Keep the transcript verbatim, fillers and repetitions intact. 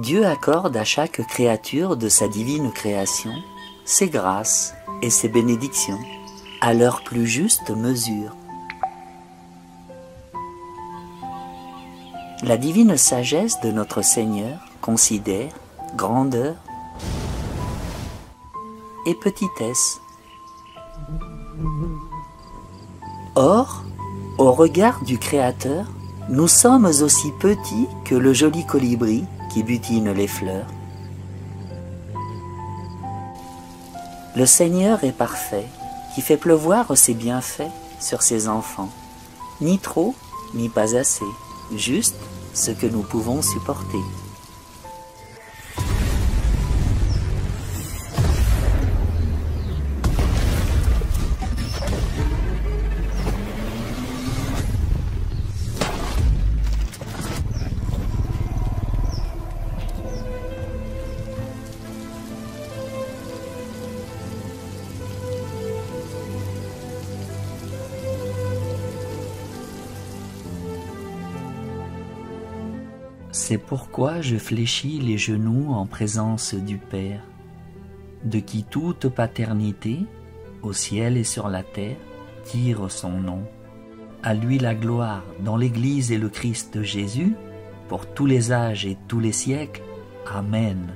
Dieu accorde à chaque créature de sa divine création ses grâces et ses bénédictions à leur plus juste mesure. La divine sagesse de notre Seigneur considère grandeur et petitesse. Or, au regard du Créateur, nous sommes aussi petits que le joli colibri qui butine les fleurs. Le Seigneur est parfait, qui fait pleuvoir ses bienfaits sur ses enfants, ni trop, ni pas assez, juste ce que nous pouvons supporter. C'est pourquoi je fléchis les genoux en présence du Père, de qui toute paternité, au ciel et sur la terre, tire son nom. À lui la gloire dans l'Église et le Christ Jésus, pour tous les âges et tous les siècles. Amen.